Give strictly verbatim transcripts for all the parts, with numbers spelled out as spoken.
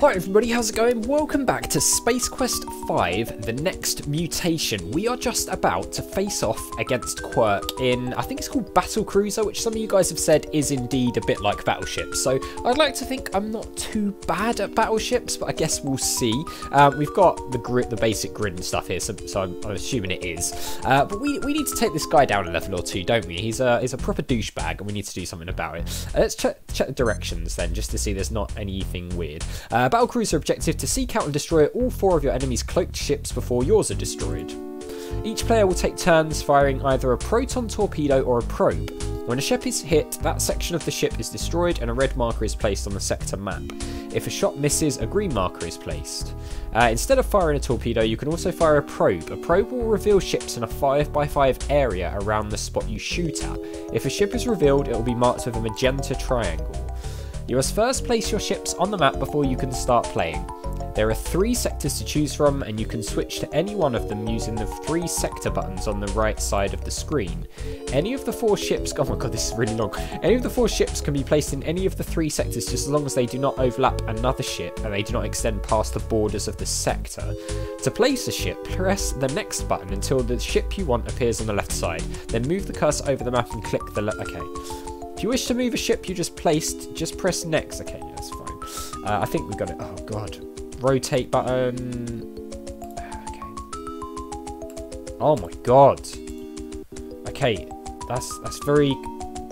Hi everybody, how's it going? Welcome back to Space Quest five: The Next Mutation. We are just about to face off against Quirk in, I think it's called Battle Cruiser, which some of you guys have said is indeed a bit like battleships. So I'd like to think I'm not too bad at battleships, but I guess we'll see. Um, we've got the grid, the basic grid and stuff here, so, so I'm, I'm assuming it is. Uh, but we we need to take this guy down a level or two, don't we? He's a he's a proper douchebag, and we need to do something about it. Uh, let's check check the directions then, just to see there's not anything weird. Uh, Battle Cruiser objective: to seek out and destroy all four of your enemy's cloaked ships before yours are destroyed. Each player will take turns firing either a proton torpedo or a probe. When a ship is hit, that section of the ship is destroyed and a red marker is placed on the sector map. If a shot misses, a green marker is placed. Uh, instead of firing a torpedo, you can also fire a probe. A probe will reveal ships in a five by five area around the spot you shoot at. If a ship is revealed, it will be marked with a magenta triangle. You must first place your ships on the map before you can start playing. There are three sectors to choose from, and you can switch to any one of them using the three sector buttons on the right side of the screen. Any of the four ships, oh my god, this is really long. Any of the four ships can be placed in any of the three sectors, just as long as they do not overlap another ship and they do not extend past the borders of the sector. To place a ship, press the next button until the ship you want appears on the left side. Then move the cursor over the map and click the le- okay. If you wish to move a ship you just placed, just press next. Okay, yeah, that's fine. Uh, I think we got it. Oh, God. Rotate button. Okay. Oh, my God. Okay. That's that's very,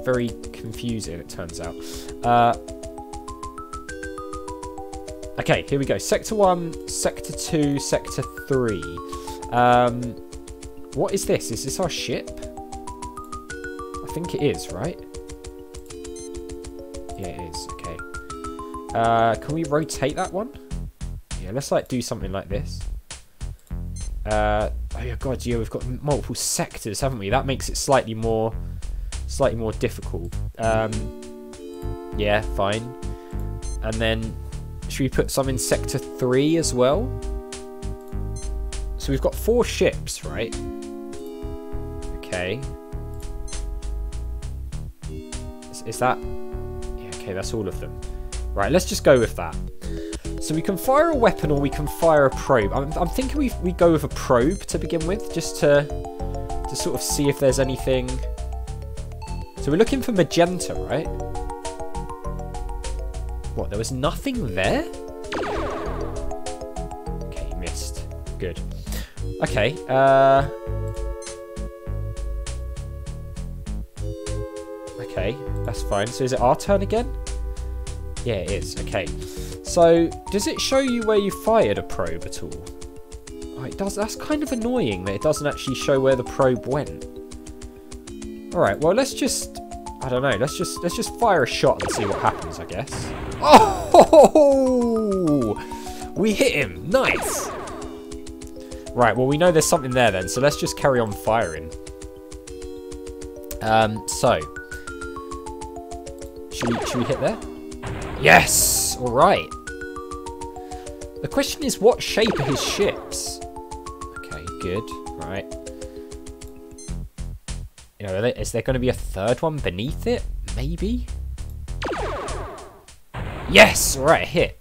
very confusing, it turns out. Uh, okay, here we go. Sector one, Sector two, Sector three. Um, what is this? Is this our ship? I think it is, right? Yeah, it is. Okay. Uh, can we rotate that one? Yeah, let's like do something like this. Uh, oh yeah, God, yeah, we've got multiple sectors, haven't we? That makes it slightly more, slightly more difficult. Um, yeah, fine. And then, should we put some in sector three as well? So we've got four ships, right? Okay. Is, is that? Okay, that's all of them. Right, let's just go with that. So we can fire a weapon or we can fire a probe. I'm, I'm thinking we we go with a probe to begin with, just to to sort of see if there's anything. So we're looking for magenta, right? What, there was nothing there? Okay, missed. Good. Okay, uh... okay, that's fine. So is it our turn again? Yeah, it is. Okay. So, does it show you where you fired a probe at all? Oh, it does. That's kind of annoying that it doesn't actually show where the probe went. All right. Well, let's just... I don't know. Let's just let's just fire a shot and see what happens, I guess. Oh! We hit him. Nice. Right. Well, we know there's something there then, so let's just carry on firing. Um. So... Should we, should we hit there? Yes! Alright. The question is, what shape are his ships? Okay, good. Right. You know, are they, is there going to be a third one beneath it? Maybe? Yes! Alright, hit.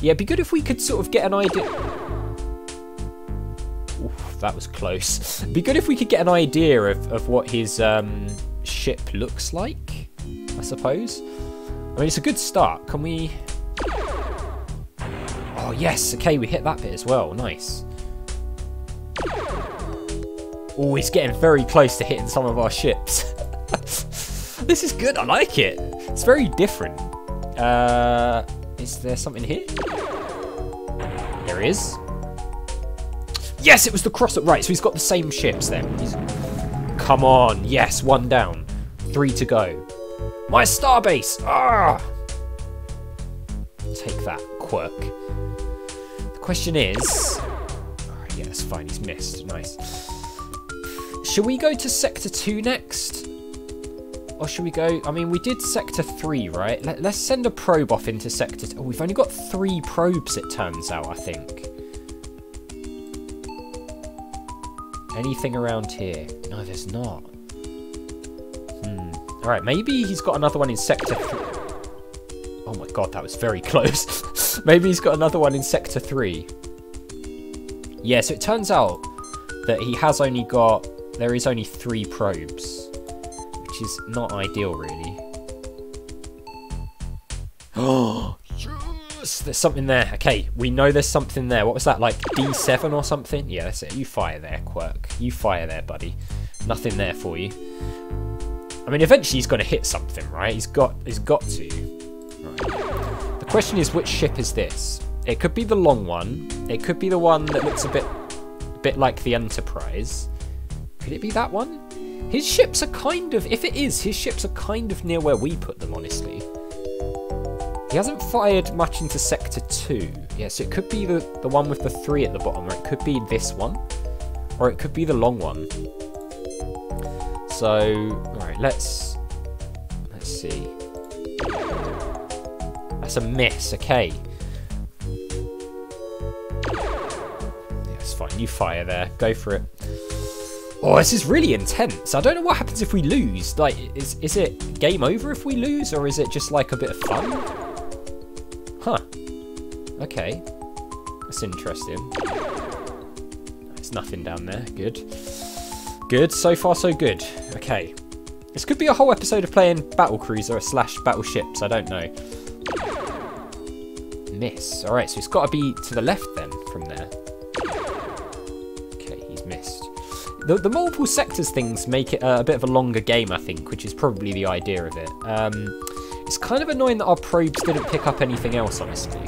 Yeah, it'd be good if we could sort of get an idea... Oof, that was close. It'd be good if we could get an idea of, of what his um, ship looks like. I suppose. I mean, it's a good start. Can we... Oh, yes. Okay, we hit that bit as well. Nice. Oh, it's getting very close to hitting some of our ships. This is good. I like it. It's very different. Uh, is there something here? There is. Yes, it was the cross-up. Right, so he's got the same ships then. He's... Come on. Yes, one down. Three to go. My starbase! Ah! Take that, Quirk. The question is... Alright, yeah, that's fine. He's missed. Nice. Should we go to Sector two next? Or should we go... I mean, we did Sector three, right? Let, let's send a probe off into Sector... Oh, we've only got three probes, it turns out, I think. Anything around here? No, there's not. Alright, maybe he's got another one in Sector three. Oh my god, that was very close. Maybe he's got another one in Sector three. Yeah, so it turns out that he has only got... There is only three probes, which is not ideal, really. Oh, yes! There's something there. Okay, we know there's something there. What was that, like D seven or something? Yeah, that's it. You fire there, Quirk. You fire there, buddy. Nothing there for you. I mean, eventually he's got to hit something, right? He's got, he's got to. Right. The question is, which ship is this? It could be the long one. It could be the one that looks a bit, a bit like the Enterprise. Could it be that one? His ships are kind of... If it is, his ships are kind of near where we put them, honestly. He hasn't fired much into Sector two. Yeah, so it could be the, the one with the three at the bottom, or it could be this one. Or it could be the long one. So, alright, let's... Let's see. That's a miss, okay. Fine, you fire there, go for it. Oh, this is really intense. I don't know what happens if we lose. Like, is is it game over if we lose, or is it just like a bit of fun? Huh, okay, that's interesting. There's nothing down there. Good good, so far so good. Okay, this could be a whole episode of playing Battle Cruiser slash battleships, I don't know. Miss. All right, so it's got to be to the left then from there. Missed. The, the multiple sectors things make it uh, a bit of a longer game, I think, which is probably the idea of it. Um, it's kind of annoying that our probes didn't pick up anything else, honestly.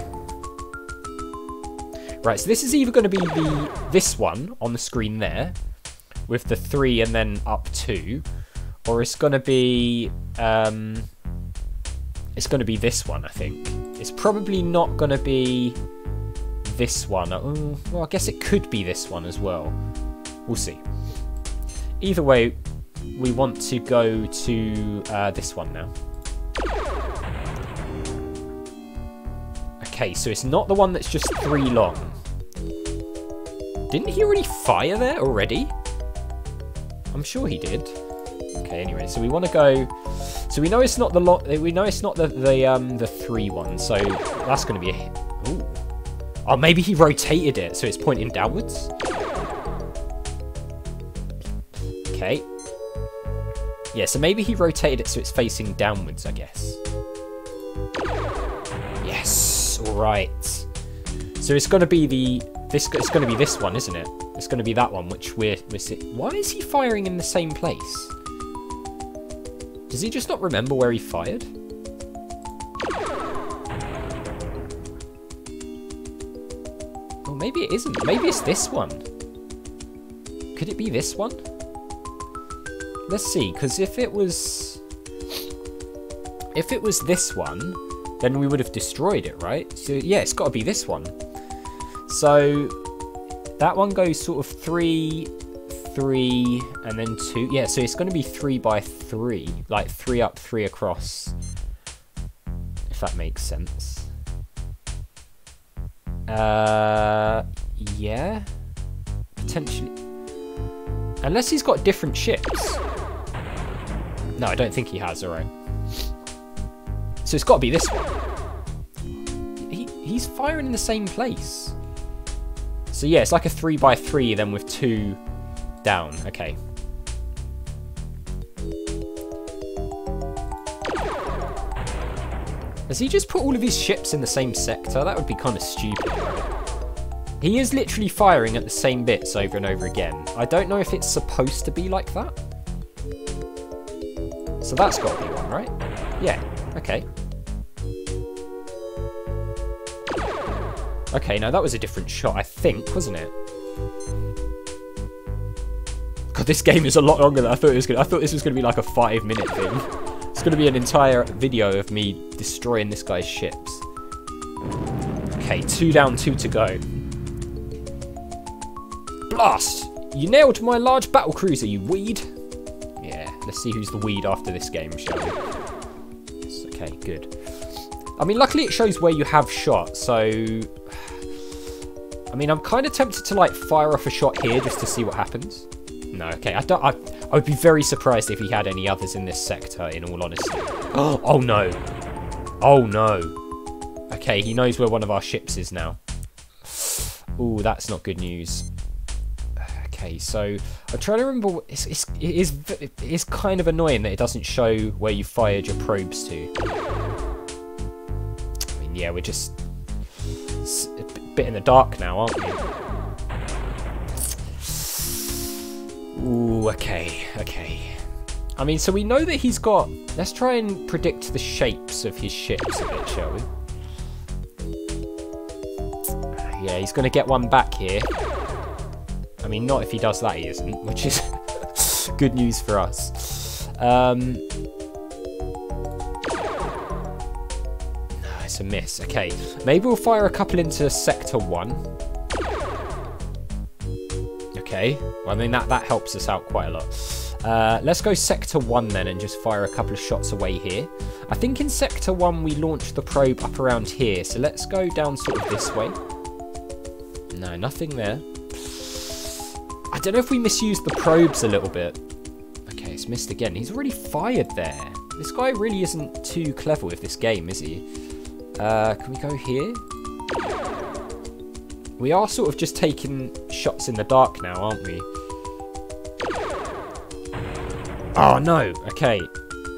Right, so this is either going to be the this one on the screen there, with the three and then up two, or it's going to be um, it's going to be this one, I think. It's probably not going to be this one. Oh, well, I guess it could be this one as well. We'll see. Either way, we want to go to uh, this one now. Okay, so it's not the one that's just three long. Didn't he already fire there already? I'm sure he did. Okay, anyway, so we want to go. So we know it's not the lot. We know it's not the the um the three one. So that's going to be a hit. Ooh. Oh, maybe he rotated it, so it's pointing downwards. Okay. Yeah, so maybe he rotated it so it's facing downwards, I guess. Yes. All right. So it's going to be the this it's going to be this one, isn't it? It's going to be that one which we're missing. Why is he firing in the same place? Does he just not remember where he fired? Well, maybe it isn't. Maybe it's this one. Could it be this one? Let's see, because if it was, if it was this one, then we would have destroyed it, right? So yeah, it's got to be this one. So that one goes sort of three, three, and then two. Yeah, so it's going to be three by three, like three up, three across, if that makes sense. Uh, yeah, potentially. Unless he's got different ships. No, I don't think he has, alright. So it's got to be this one. He, he's firing in the same place. So yeah, it's like a three by three, then with two down. Okay. Does he just put all of his ships in the same sector? That would be kind of stupid. He is literally firing at the same bits over and over again. I don't know if it's supposed to be like that. So that's got to be one, right? Yeah, okay. Okay, now that was a different shot, I think, wasn't it? God, this game is a lot longer than I thought it was going to. I thought this was going to be like a five-minute thing. It's going to be an entire video of me destroying this guy's ships. Okay, two down, two to go. Blast! You nailed my large battle cruiser, you weed! Let's see who's the weed after this game, shall we? Yes, okay, good. I mean, luckily it shows where you have shot, so... I mean, I'm kind of tempted to, like, fire off a shot here just to see what happens. No, okay, I don't... I, I would be very surprised if he had any others in this sector, in all honesty. Oh, oh no. Oh no. Okay, he knows where one of our ships is now. Ooh, that's not good news. Okay, so I'm trying to remember. It's, it's, it is, it's kind of annoying that it doesn't show where you fired your probes to. I mean, yeah, we're just a bit in the dark now, aren't we? Ooh, okay, okay. I mean, so we know that he's got... Let's try and predict the shapes of his ships a bit, shall we? Yeah, he's going to get one back here. I mean, not if he does that, he isn't, which is good news for us. Um, no, it's a miss. Okay, maybe we'll fire a couple into Sector one. Okay, well, I mean, that, that helps us out quite a lot. Uh, let's go Sector one then and just fire a couple of shots away here. I think in Sector one we launched the probe up around here, so let's go down sort of this way. No, nothing there. I don't know if we misused the probes a little bit. Okay, it's missed again. He's already fired there. This guy really isn't too clever with this game, is he? Uh, can we go here? We are sort of just taking shots in the dark now, aren't we? Oh no, okay.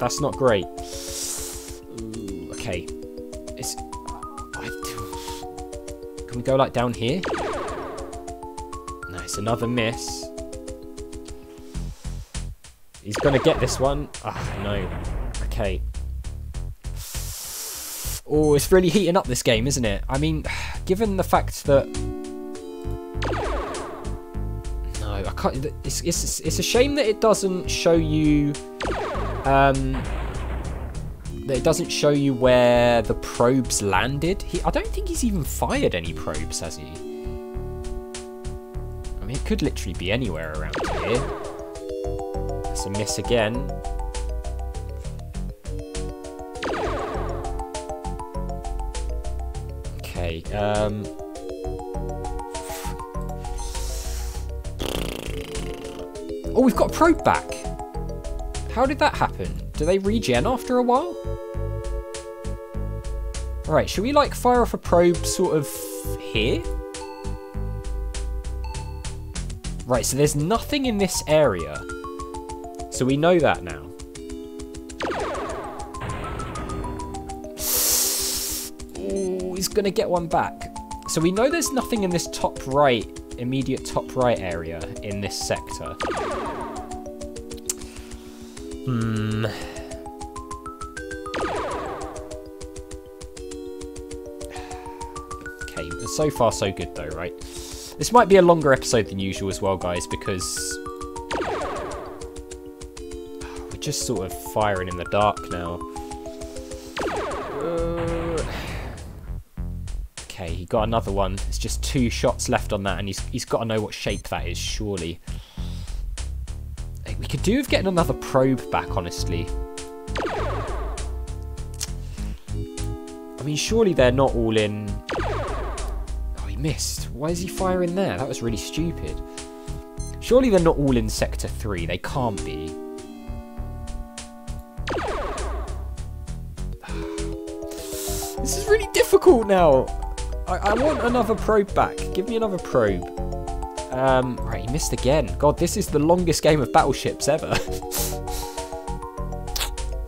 That's not great. Ooh, okay. It's... I... Can we go like down here? Nice, another miss. He's gonna get this one. Ah, oh, no. Okay. Oh, it's really heating up this game, isn't it? I mean, given the fact that... It's, it's, it's a shame that it doesn't show you um, that it doesn't show you where the probes landed. He, I don't think he's even fired any probes, has he? I mean, it could literally be anywhere around here. That's a miss again. Okay, um... oh, we've got a probe back. How did that happen? Do they regen after a while? All right, should we like fire off a probe sort of here? Right, so there's nothing in this area. So we know that now. Oh, he's gonna get one back. So we know there's nothing in this top right, immediate top right area in this sector. Hmm. Okay, so far so good though, right? This might be a longer episode than usual as well, guys, because we're just sort of firing in the dark now. Okay, he got another one. It's just two shots left on that, and he's he's got to know what shape that is, surely. We could do with getting another probe back, honestly. I mean, surely they're not all in... Oh, he missed. Why is he firing there? That was really stupid. Surely they're not all in Sector three. They can't be. This is really difficult now. I, I want another probe back. Give me another probe. Um, right, he missed again. God, this is the longest game of battleships ever.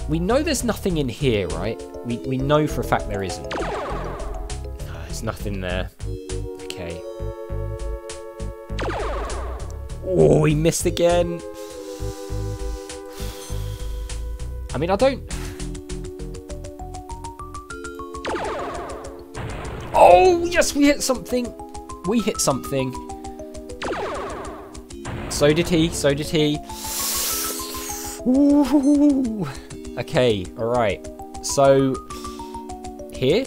We know there's nothing in here, right? We, we know for a fact there isn't. No, there's nothing there. Okay. Oh, he missed again. I mean, I don't... Oh, yes, we hit something. We hit something. So did he, so did he. Ooh. Okay, all right. So, here?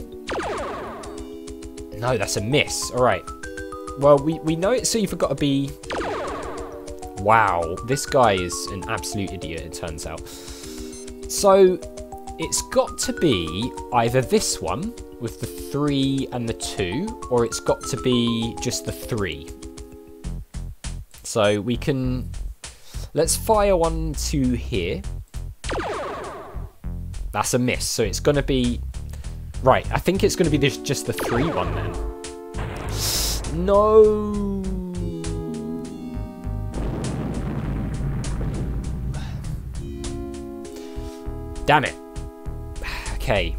No, that's a miss, all right. Well, we, we know it's either got to be... Wow, this guy is an absolute idiot, it turns out. So, it's got to be either this one with the three and the two, or it's got to be just the three. So we can, let's fire one to here. That's a miss, so it's gonna be Right, I think it's going to be this, just the three one then. No. Damn it. Okay.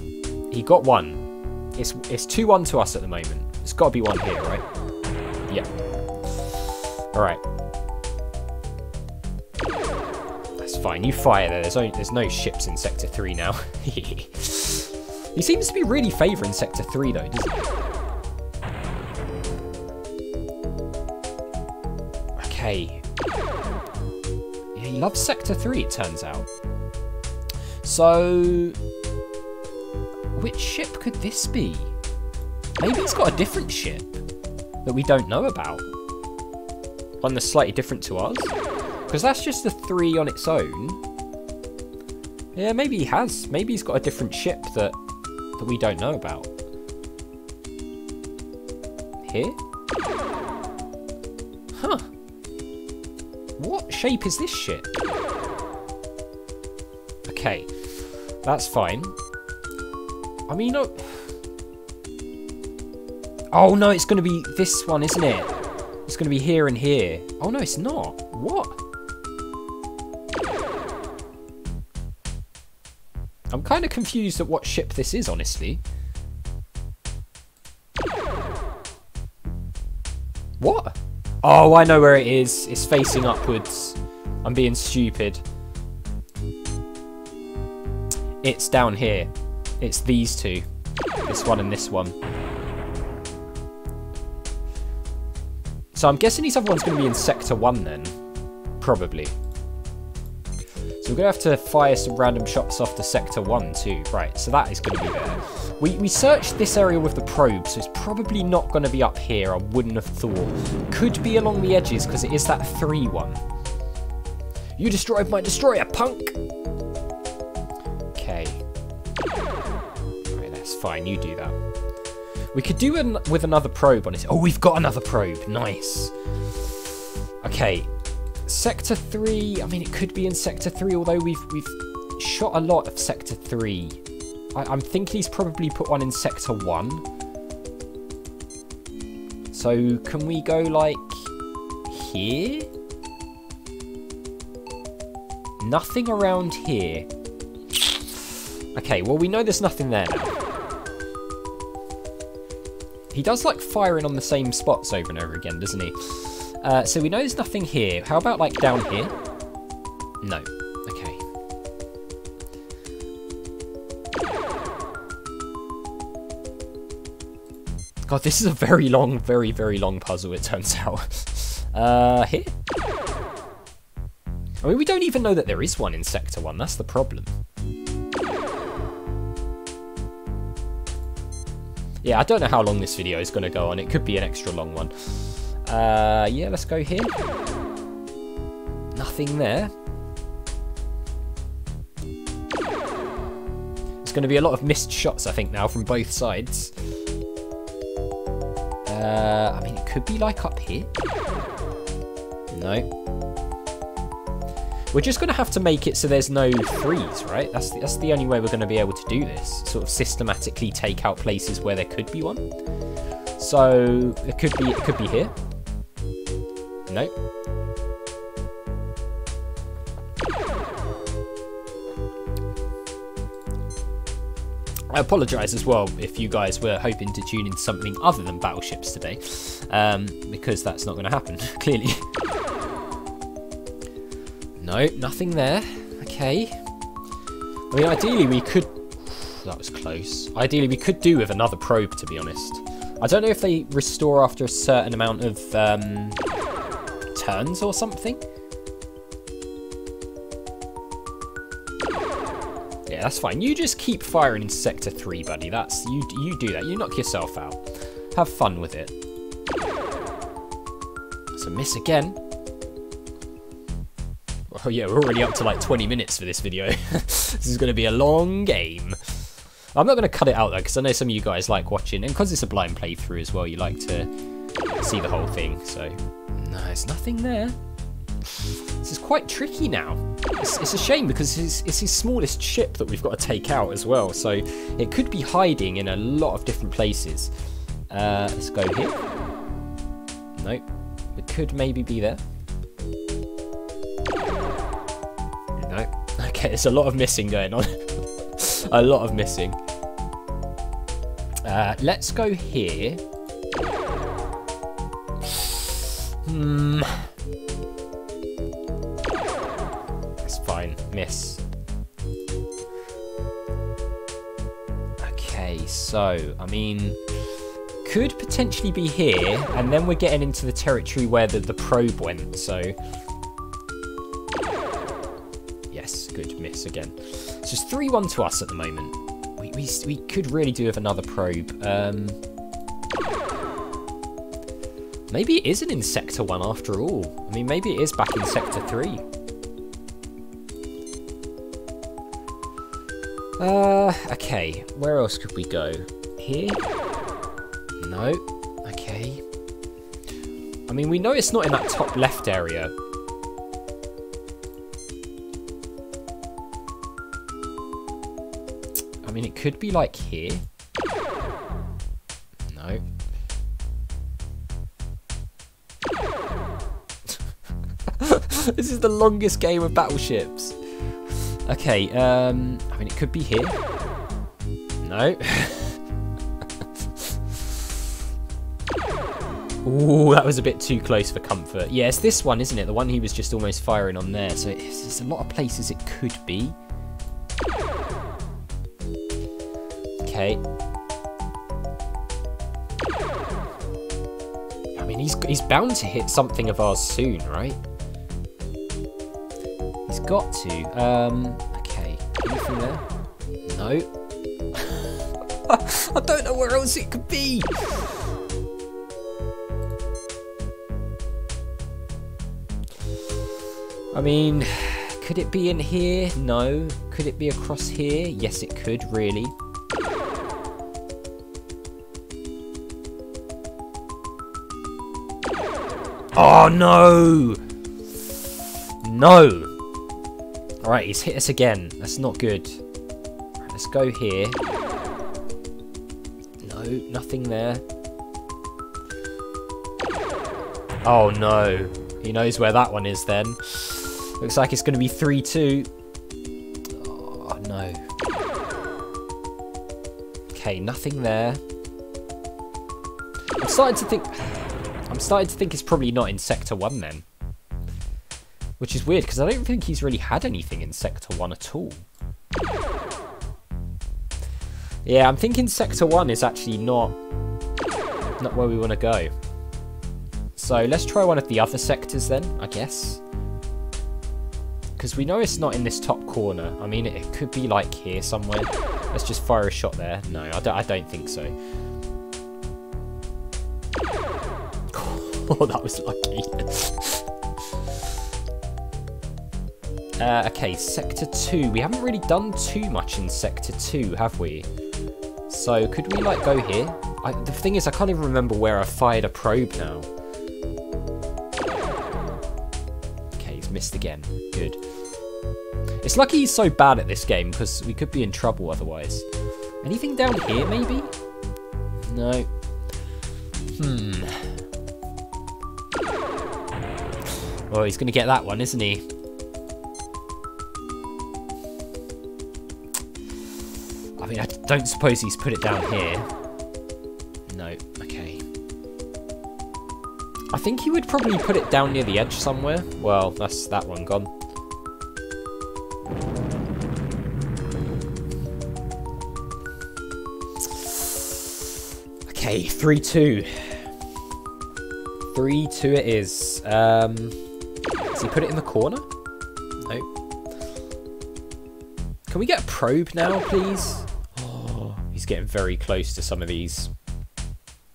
He got one. It's it's two one to us at the moment. It's got to be one here, right? Yeah. All right. That's fine. You fire there. There's, only, there's no ships in Sector three now. He seems to be really favouring Sector three, though, doesn't he? Okay. Yeah, he loves Sector three, it turns out. So, which ship could this be? Maybe it's got a different ship that we don't know about. One that's slightly different to us. Because that's just the three on its own. Yeah, maybe he has. Maybe he's got a different ship that, that we don't know about. Here? Huh. What shape is this ship? Okay. That's fine. I mean, oh, oh no, it's going to be this one, isn't it? It's going to be here and here. Oh no, it's not. What? I'm kind of confused at what ship this is, honestly. What? Oh, I know where it is. It's facing upwards. I'm being stupid. It's down here. It's these two. This one and this one. So I'm guessing this other one's going to be in Sector one then. Probably. So we're going to have to fire some random shots off to Sector one too. Right, so that is going to be there. We, we searched this area with the probe, so it's probably not going to be up here. I wouldn't have thought. Could be along the edges because it is that three one. You destroyed my destroyer, punk! Okay. Fine, you do that. We could do an with another probe on it. Oh, we've got another probe. Nice. Okay. Sector three. I mean, it could be in Sector three, although we've we've shot a lot of Sector three. I, I'm thinking he's probably put one in Sector one. So can we go like here? Nothing around here. Okay, well, we know there's nothing there now. He does like firing on the same spots over and over again, doesn't he? Uh, so we know there's nothing here. How about like down here? No. Okay. God, this is a very long, very, very long puzzle, it turns out. uh, here? I mean, we don't even know that there is one in Sector one. That's the problem. Yeah, I don't know how long this video is going to go on. It could be an extra long one. Uh, yeah, let's go here. Nothing there. It's going to be a lot of missed shots, I think, now from both sides. Uh, I mean, it could be like up here. No. We're just going to have to make it so there's no threes, right? That's the, that's the only way we're going to be able to do this. Sort of systematically take out places where there could be one. So it could be it could be here. No. I apologise as well if you guys were hoping to tune in something other than battleships today, um, because that's not going to happen clearly. No, nothing there. Okay. I mean, ideally we could... That was close. Ideally we could do with another probe, to be honest. I don't know if they restore after a certain amount of um, turns or something. Yeah, that's fine. You just keep firing in Sector three, buddy. That's you, you do that. You knock yourself out. Have fun with it. It's a miss again. Oh yeah, we're already up to like twenty minutes for this video. This is going to be a long game. I'm not going to cut it out though, because I know some of you guys like watching, and because it's a blind playthrough as well, you like to see the whole thing. So, no, there's nothing there. This is quite tricky now. It's, it's a shame because it's, it's his smallest ship that we've got to take out as well. So it could be hiding in a lot of different places. Uh, let's go here. Nope. It could maybe be there. Nope. Okay, there's a lot of missing going on. A lot of missing. Uh, let's go here. Hmm. That's fine. Miss. Okay, so, I mean, could potentially be here, and then we're getting into the territory where the, the probe went, so. Yes, good. Miss again. It's just three one to us at the moment. We, we, we could really do with another probe. Um... Maybe it isn't in Sector one after all. I mean, maybe it is back in Sector three. Uh, okay. Where else could we go? Here? No. Okay. I mean, we know it's not in that top left area. I mean, it could be like here. No. This is the longest game of battleships. Okay, um, I mean, it could be here. No. Ooh, that was a bit too close for comfort. Yeah, it's this one, isn't it? The one he was just almost firing on there. So it's, it's a lot of places it could be. Okay. I mean, he's, he's bound to hit something of ours soon, right? Got to. Um, okay. Anything there? No. I don't know where else it could be. I mean, could it be in here? No. Could it be across here? Yes, it could, really. Oh, no. No. Alright, he's hit us again. That's not good. Right, let's go here. No, nothing there. Oh no. He knows where that one is then. Looks like it's going to be three two. Oh no. Okay, nothing there. I'm starting to think... I'm starting to think it's probably not in Sector one then. Which is weird, because I don't think he's really had anything in Sector one at all. Yeah, I'm thinking Sector one is actually not, not where we want to go. So let's try one of the other sectors then, I guess. Because we know it's not in this top corner. I mean, it could be like here somewhere. Let's just fire a shot there. No, I don't, I don't think so. Oh, that was lucky. Uh, okay, Sector two. We haven't really done too much in Sector two, have we? So, could we, like, go here? I, the thing is, I can't even remember where I fired a probe now. Okay, he's missed again. Good. It's lucky he's so bad at this game, because we could be in trouble otherwise. Anything down here, maybe? No. Hmm. Oh, he's going to get that one, isn't he? I mean, I don't suppose he's put it down here. No, okay. I think he would probably put it down near the edge somewhere. Well, that's that one gone. Okay, three two. three two it is. Um, does he put it in the corner? Nope. Can we get a probe now, please? He's getting very close to some of these.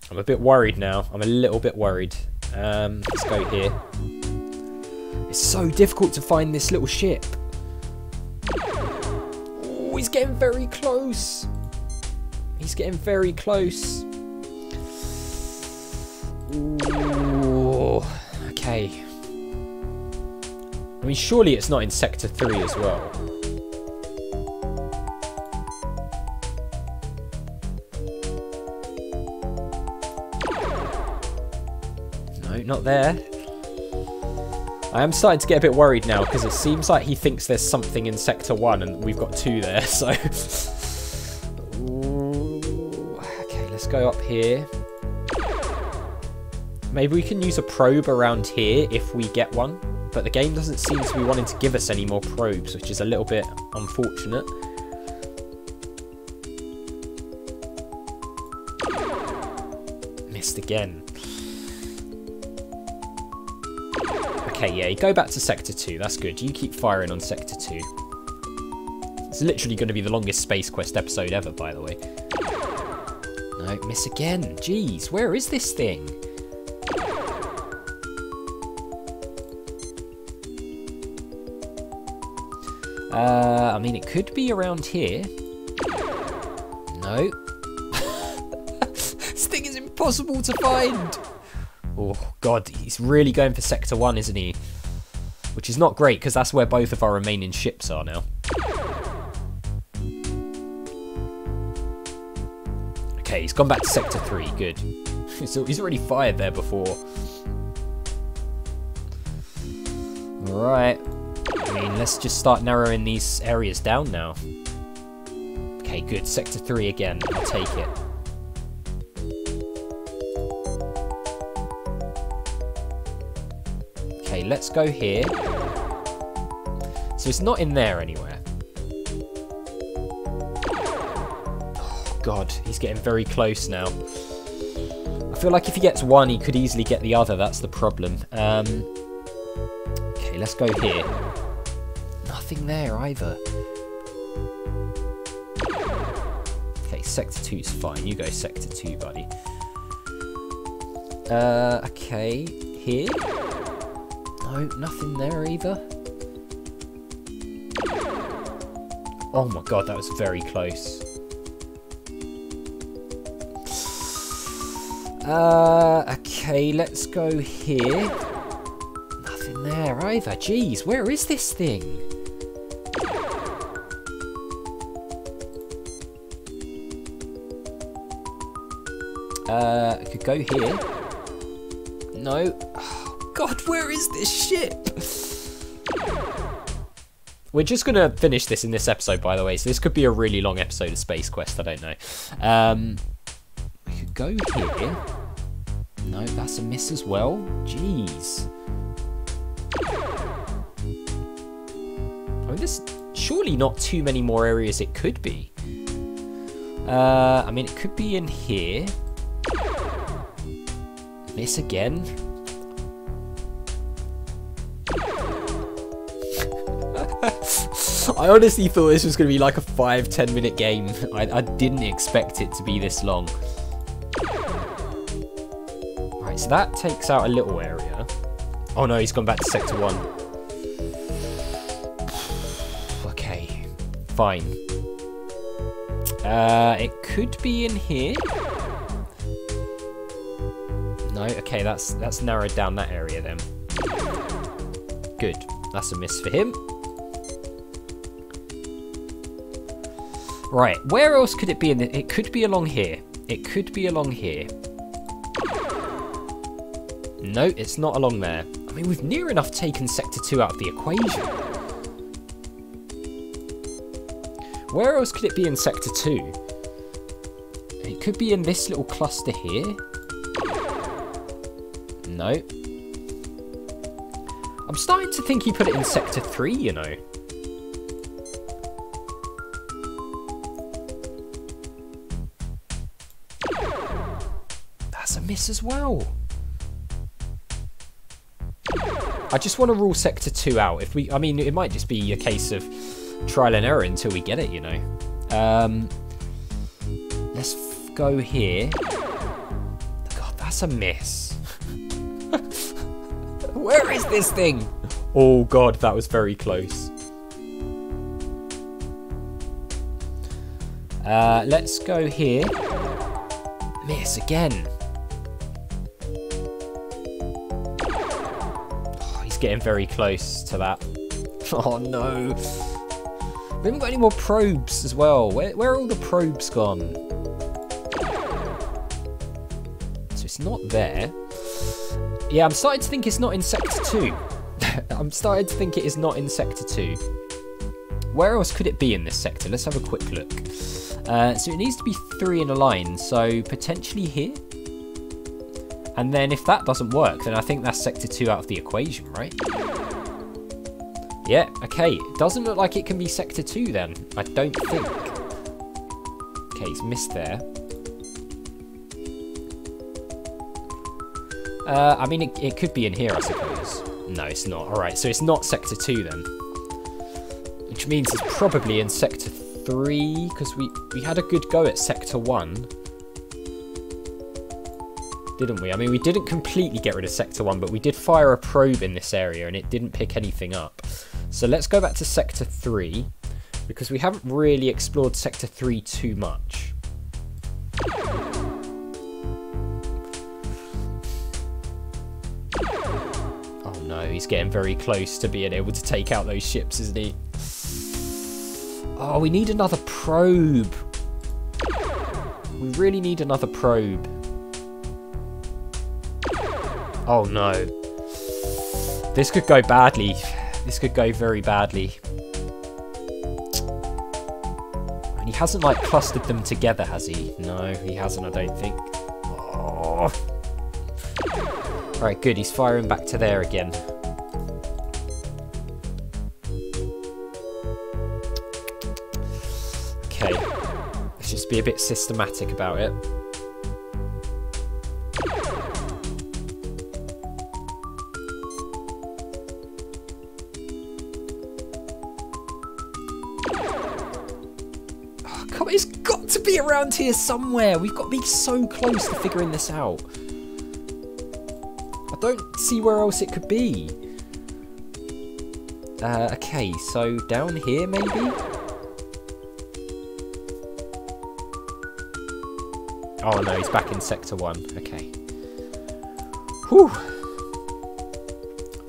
I'm a bit worried now. I'm a little bit worried. Um, let's go here. It's so difficult to find this little ship. Oh, he's getting very close. He's getting very close. Ooh, okay. I mean, surely it's not in Sector three as well. No, not there. I am starting to get a bit worried now because it seems like he thinks there's something in Sector one and we've got two there, so... Ooh, okay, let's go up here. Maybe we can use a probe around here if we get one, but the game doesn't seem to be wanting to give us any more probes, which is a little bit unfortunate. Missed again. Okay, yeah, you go back to Sector two, that's good. You keep firing on Sector two. It's literally going to be the longest Space Quest episode ever, by the way. No, miss again. Jeez, where is this thing? Uh, I mean, it could be around here. No. This thing is impossible to find! Oh, God, he's really going for Sector one, isn't he? Which is not great, because that's where both of our remaining ships are now. Okay, he's gone back to Sector three, good. So he's already fired there before. Alright. I mean, let's just start narrowing these areas down now. Okay, good. Sector three again, I'll take it. Let's go here. So it's not in there anywhere. Oh, God, he's getting very close now. I feel like if he gets one, he could easily get the other. That's the problem. Um, okay, let's go here. Nothing there either. Okay, Sector two is fine. You go Sector two, buddy. Uh, okay, here. No, nothing there either. Oh my God, that was very close. Uh, okay, let's go here. Nothing there either. Jeez, where is this thing? Uh, I could go here. No. God, where is this ship? We're just going to finish this in this episode, by the way, so this could be a really long episode of Space Quest, I don't know. Um, we could go here. No, that's a miss as well. Jeez. I mean, there's surely not too many more areas it could be. Uh, I mean, it could be in here. Miss again. I honestly thought this was going to be like a five to ten minute game. I, I didn't expect it to be this long. Right, so that takes out a little area. Oh no, he's gone back to Sector one. Okay, fine. Uh, it could be in here. No, okay, that's, that's narrowed down that area then. Good, that's a miss for him. Right, where else could it be in the, it could be along here. It could be along here. No, it's not along there. I mean, we've near enough taken Sector two out of the equation. Where else could it be in Sector two? It could be in this little cluster here. No. I'm starting to think he put it in Sector three, you know. Miss as well. I just want to rule Sector two out. If we, I mean, it might just be a case of trial and error until we get it, you know. Um, let's f go here. God, that's a miss. Where is this thing? Oh God, that was very close. Uh, let's go here. Miss again. getting very close to that. Oh no. We haven't got any more probes as well. Where, where are all the probes gone? So it's not there. Yeah, I'm starting to think it's not in Sector two. I'm starting to think it is not in Sector two. Where else could it be in this sector? Let's have a quick look. Uh, so it needs to be three in a line, so potentially here. And then if that doesn't work, then I think that's Sector two out of the equation, right? Yeah, okay. It doesn't look like it can be Sector two then, I don't think. Okay, it's missed there. Uh, I mean, it, it could be in here, I suppose. No, it's not. Alright, so it's not Sector two then. Which means it's probably in Sector three, because we, we had a good go at Sector one. Didn't we? I mean, we didn't completely get rid of Sector one, but we did fire a probe in this area and it didn't pick anything up. So let's go back to Sector three, because we haven't really explored Sector three too much. Oh no, he's getting very close to being able to take out those ships, isn't he? Oh, we need another probe. We really need another probe. Oh no. This could go badly. This could go very badly. And he hasn't like clustered them together, has he? No, he hasn't, I don't think. Oh. Alright, good. He's firing back to there again. Okay. Let's just be a bit systematic about it. Around here somewhere. We've got to be so close to figuring this out. I don't see where else it could be. Uh, okay, so down here maybe? Oh no, he's back in Sector one. Okay. Whew.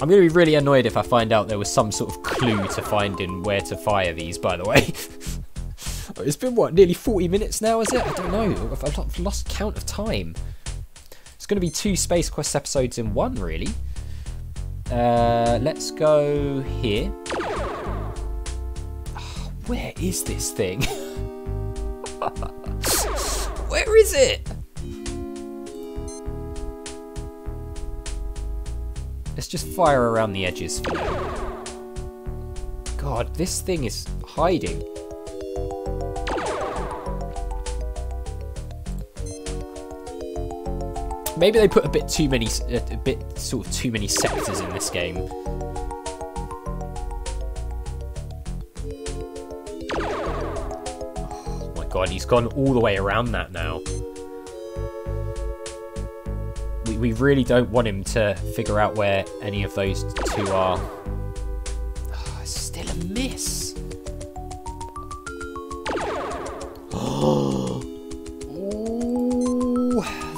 I'm going to be really annoyed if I find out there was some sort of clue to finding where to fire these, by the way. It's been, what, nearly forty minutes now, is it? I don't know. I've, I've lost count of time. It's going to be two Space Quest episodes in one, really. Uh, let's go here. Oh, where is this thing? Where is it? Let's just fire around the edges. God, this thing is hiding. Maybe they put a bit too many, a bit sort of too many sectors in this game. Oh my god, he's gone all the way around that now. We, we really don't want him to figure out where any of those two are. Oh, it's still a miss. Oh.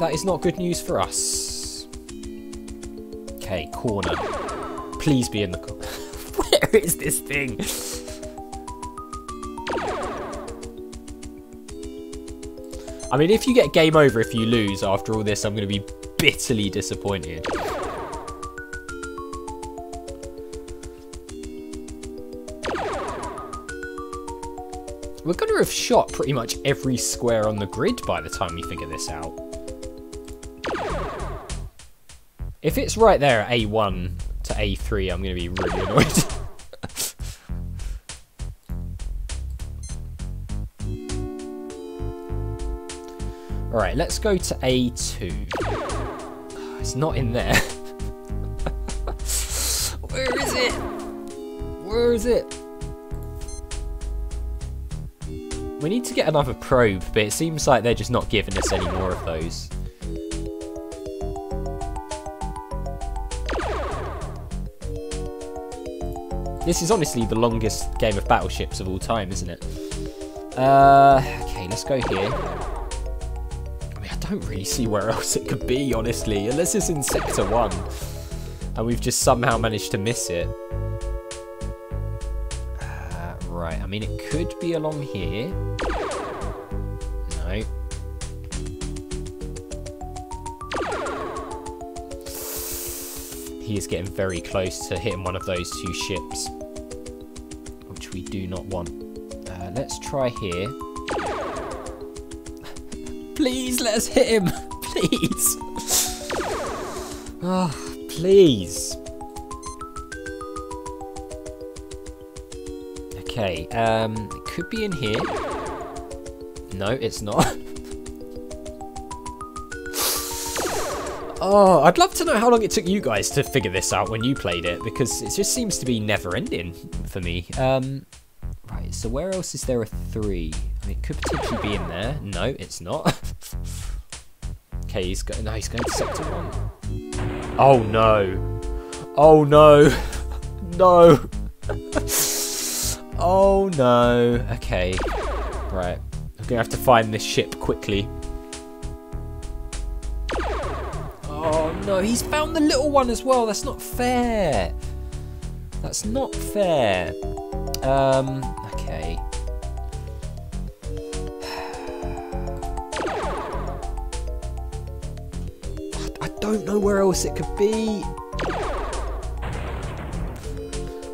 That is not good news for us. Okay, corner. Please be in the corner. Where is this thing? I mean, if you get game over, if you lose after all this, I'm going to be bitterly disappointed. We're going to have shot pretty much every square on the grid by the time we figure this out. If it's right there at A one to A three, I'm going to be really annoyed. Alright, let's go to A two. Oh, it's not in there. Where is it? Where is it? We need to get another probe, but it seems like they're just not giving us any more of those. This is honestly the longest game of battleships of all time, isn't it? Uh, okay, let's go here. I mean, I don't really see where else it could be, honestly, unless it's in Sector one. and we've just somehow managed to miss it. Uh, right, I mean, it could be along here. No. He is getting very close to hitting one of those two ships, which we do not want. Uh, let's try here. Please, let us hit him. Please. Oh, please. Okay, um, it could be in here. No, it's not. Oh, I'd love to know how long it took you guys to figure this out when you played it, because it just seems to be never-ending for me. Um, right, so where else is there a three? I mean, it could potentially be in there. No, it's not. Okay, he's go no, he's going to sector one. Oh, no. Oh, no. No. Oh, no. Okay. Right. I'm going to have to find this ship quickly. No, he's found the little one as well. That's not fair. That's not fair. Um, okay. I don't know where else it could be.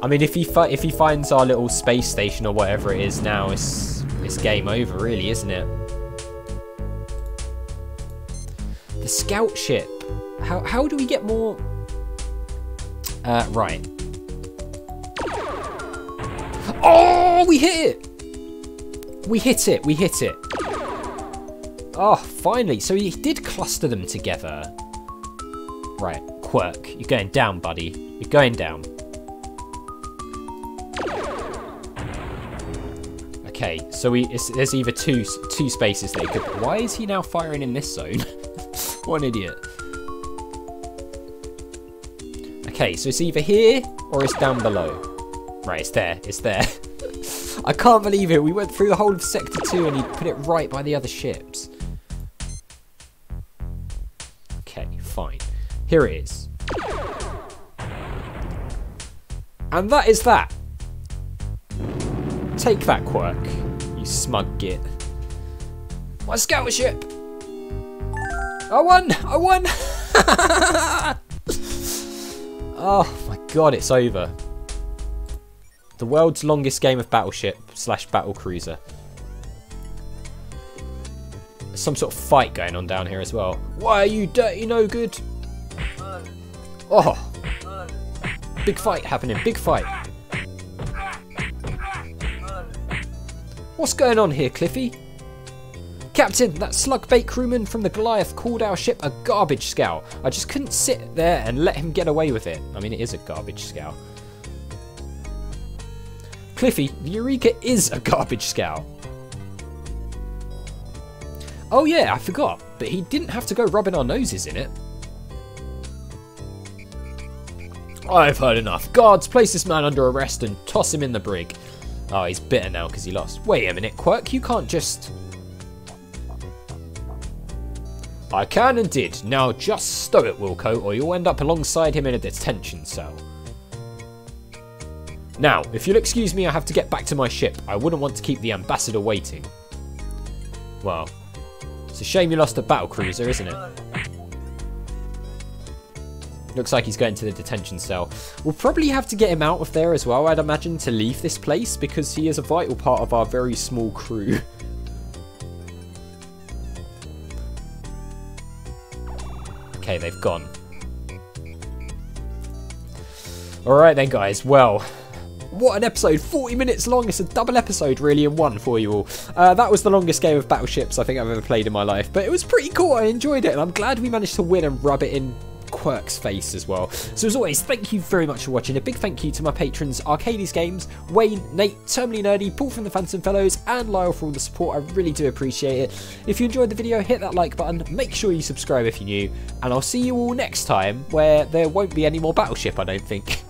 I mean, if he fi if he finds our little space station or whatever it is now, it's it's game over, really, isn't it? The scout ship. How, how do we get more? Uh, right. Oh, we hit it! We hit it, we hit it. Oh, finally. So he did cluster them together. Right, Quirk, you're going down, buddy. You're going down. Okay, so we it's, there's either two, two spaces there. Why is he now firing in this zone? What an idiot. Okay, so it's either here or it's down below. Right, it's there. It's there. I can't believe it. We went through the whole of Sector two and he put it right by the other ships. Okay, fine. Here it is. And that is that. Take that, Quirk. You smug git. My scout ship! I won! I won! Oh my god, it's over. The world's longest game of battleship slash battle cruiser. There's some sort of fight going on down here as well. Why are you dirty no good? Oh. Big fight happening, big fight. What's going on here, Cliffy? Captain, that slugbait crewman from the Goliath called our ship a garbage scow. I just couldn't sit there and let him get away with it. I mean, it is a garbage scow. Cliffy, the Eureka is a garbage scow. Oh yeah, I forgot. But he didn't have to go rubbing our noses in it. I've heard enough. Guards, place this man under arrest and toss him in the brig. Oh, he's bitter now because he lost. Wait a minute, Quirk, you can't just... I can and did. Now just stow it, Wilco, or you'll end up alongside him in a detention cell. Now, if you'll excuse me, I have to get back to my ship. I wouldn't want to keep the ambassador waiting. Well, it's a shame you lost a battle cruiser, isn't it? Looks like he's going to the detention cell. We'll probably have to get him out of there as well, I'd imagine, to leave this place, because he is a vital part of our very small crew. Okay, they've gone. Alright then, guys. Well, what an episode. forty minutes long. It's a double episode, really, in one for you all. Uh, that was the longest game of battleships I think I've ever played in my life. But it was pretty cool. I enjoyed it. And I'm glad we managed to win and rub it in Quirk's face as well. So as always, thank you very much for watching. A big thank you to my patrons Arcades Games, Wayne, Nate, Terminally Nerdy, Paul from the Phantom Fellows, and Lyle for all the support. I really do appreciate it. If you enjoyed the video, hit that like button, make sure you subscribe if you're new, and I'll see you all next time, where there won't be any more Battleship, I don't think.